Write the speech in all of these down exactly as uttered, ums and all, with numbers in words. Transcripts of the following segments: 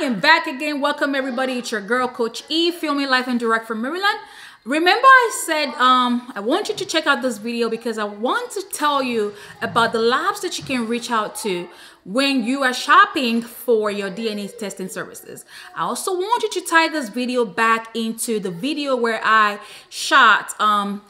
I am back again. Welcome everybody. It's your girl Coach E, filming live and direct from Maryland. Remember I said um, I want you to check out this video because I want to tell you about the labs that you can reach out to when you are shopping for your D N A testing services. I also want you to tie this video back into the video where I shot um,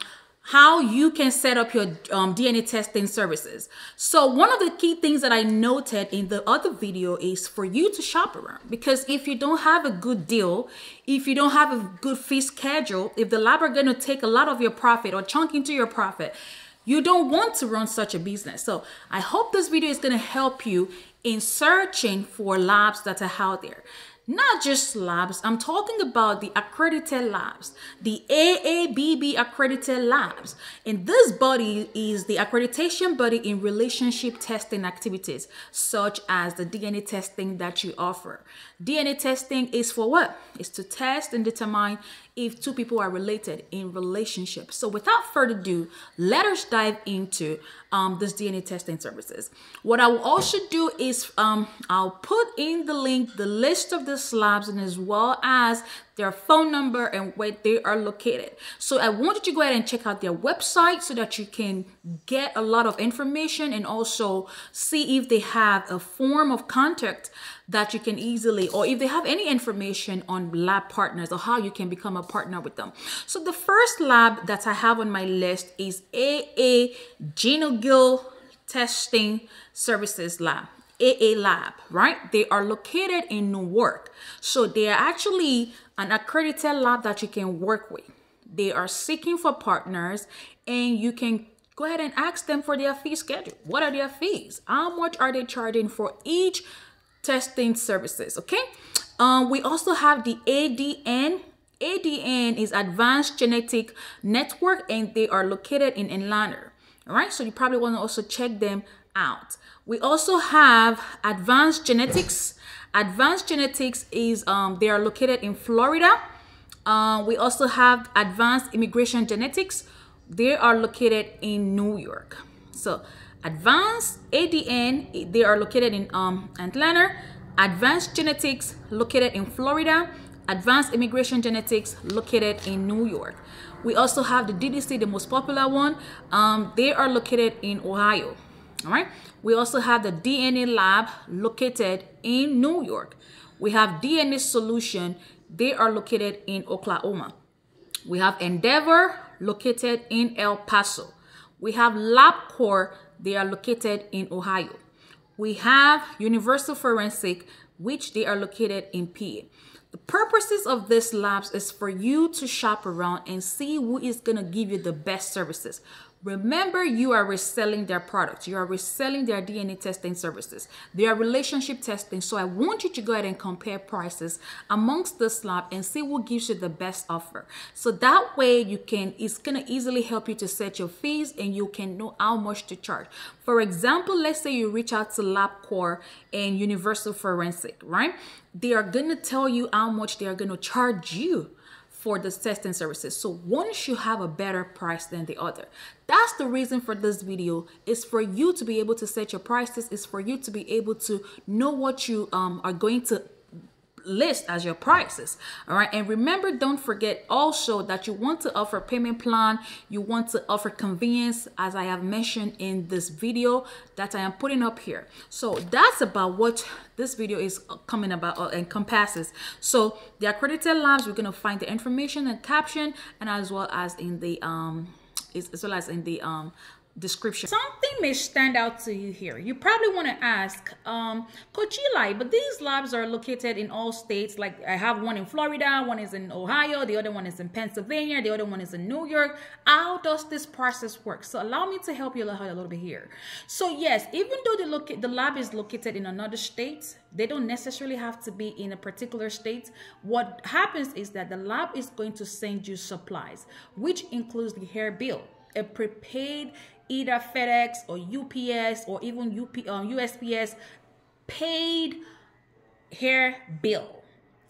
how you can set up your um, D N A testing services. So one of the key things that I noted in the other video is for you to shop around, because if you don't have a good deal, if you don't have a good fee schedule, if the lab are gonna take a lot of your profit or chunk into your profit, you don't want to run such a business. So I hope this video is gonna help you in searching for labs that are out there. Not just labs, I'm talking about the accredited labs, the A A B B accredited labs. And this body is the accreditation body in relationship testing activities, such as the D N A testing that you offer. D N A testing is for what? It's to test and determine if two people are related in relationships. So without further ado, let us dive into um, this D N A testing services. What I will also do is um, I'll put in the link, the list of the labs, and as well as their phone number and where they are located. So I want you to go ahead and check out their website so that you can get a lot of information and also see if they have a form of contact that you can easily, or if they have any information on lab partners or how you can become a partner with them. So the first lab that I have on my list is A A Genegle Testing Services Lab. A A Lab, right? They are located in Newark. So they are actually an accredited lab that you can work with. They are seeking for partners, and you can go ahead and ask them for their fee schedule. What are their fees? How much are they charging for each testing services? Okay. Um, we also have the A D N. A D N is Advanced Genetic Network, and they are located in Atlanta. All right. So you probably want to also check them out. We also have Advanced Genetics. Advanced Genetics is, um, they are located in Florida. Uh, we also have Advanced Immigration Genetics. They are located in New York. So Advanced A D N, they are located in um, Atlanta. Advanced Genetics, located in Florida. Advanced Immigration Genetics, located in New York. We also have the D D C, the most popular one. Um, they are located in Ohio. All right. We also have the D N A lab located in New York. We have D N A solution. They are located in Oklahoma. We have Endeavor located in El Paso. We have LabCorp. They are located in Ohio. We have Universal Forensic, which they are located in P A. The purposes of this labs is for you to shop around and see who is going to give you the best services. Remember, you are reselling their products. You are reselling their D N A testing services. They are relationship testing. So I want you to go ahead and compare prices amongst this lab and see what gives you the best offer. So that way you can, it's going to easily help you to set your fees, and you can know how much to charge. For example, let's say you reach out to LabCorp and Universal Forensic, right? They are going to tell you how much they are going to charge you for the testing services. So once you have a better price than the other, that's the reason for this video, is for you to be able to set your prices, is for you to be able to know what you um, are going to list as your prices. All right. And remember, don't forget also that you want to offer payment plan. You want to offer convenience, as I have mentioned in this video that I am putting up here. So that's about what this video is coming about uh, and compasses. So the accredited labs, we're going to find the information and caption, and as well as in the, um, as well as in the, um, description. Something may stand out to you here. You probably want to ask, um, Coach Eli, but these labs are located in all states. Like, I have one in Florida, one is in Ohio, the other one is in Pennsylvania, the other one is in New York. How does this process work? So allow me to help you a little bit here. So yes, even though the, loca the lab is located in another state, they don't necessarily have to be in a particular state. What happens is that the lab is going to send you supplies, which includes the hair bill, a prepaid either FedEx or U P S or even U S P S paid hair bill.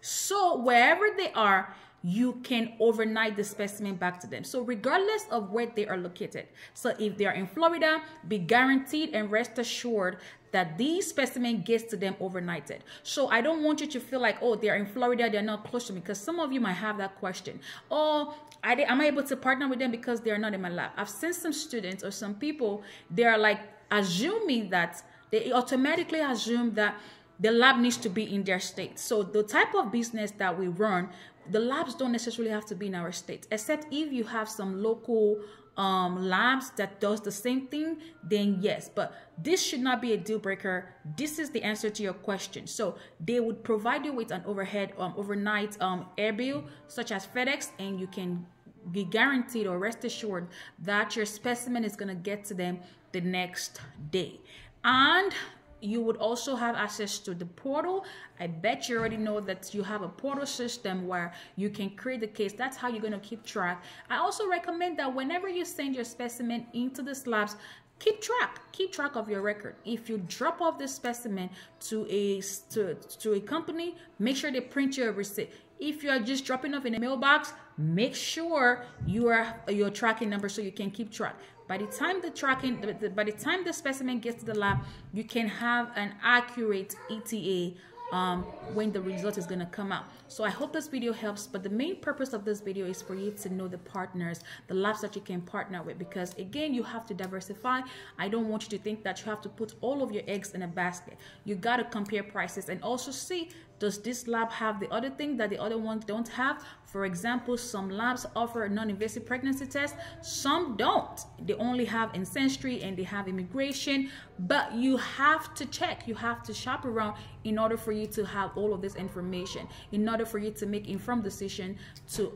So wherever they are, you can overnight the specimen back to them. So regardless of where they are located. So if they are in Florida, be guaranteed and rest assured that the specimen gets to them overnighted. So I don't want you to feel like, oh, they're in Florida, they're not close to me, because some of you might have that question. Oh, I am I able to partner with them because they're not in my lab? I've seen some students or some people, they are like assuming that, they automatically assume that the lab needs to be in their state. So the type of business that we run, the labs don't necessarily have to be in our state, except if you have some local um, labs that does the same thing, then yes. But this should not be a deal breaker. This is the answer to your question. So they would provide you with an overhead, um, overnight um, air bill, such as FedEx, and you can be guaranteed or rest assured that your specimen is going to get to them the next day. And you would also have access to the portal. I bet you already know that you have a portal system where you can create the case. That's how you're going to keep track. I also recommend that whenever you send your specimen into the labs, keep track, keep track of your record. If you drop off the specimen to a, to, to a company, make sure they print you a receipt. If you are just dropping off in a mailbox, make sure you are your tracking number so you can keep track. By the time the tracking, by the time the specimen gets to the lab, you can have an accurate E T A um, when the result is going to come out. So I hope this video helps. But the main purpose of this video is for you to know the partners, the labs that you can partner with, because again, you have to diversify. I don't want you to think that you have to put all of your eggs in a basket. You got to compare prices and also see, does this lab have the other thing that the other ones don't have? For example, some labs offer a non-invasive pregnancy test. Some don't. They only have ancestry and they have immigration. But you have to check. You have to shop around in order for you to have all of this information, in order for you to make informed decision to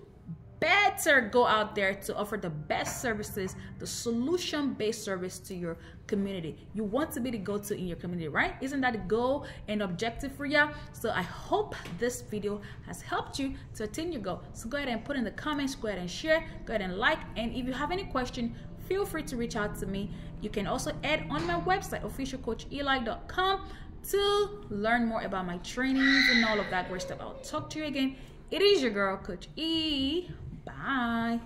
better go out there to offer the best services, the solution-based service to your community. You want to be the go-to in your community, right? Isn't that a goal and objective for you? So I hope this video has helped you to attain your goal. So go ahead and put in the comments, go ahead and share, go ahead and like, and if you have any question, feel free to reach out to me. You can also add on my website, official coach eli dot com, to learn more about my trainings and all of that great stuff. I'll talk to you again. It is your girl, Coach E. Bye.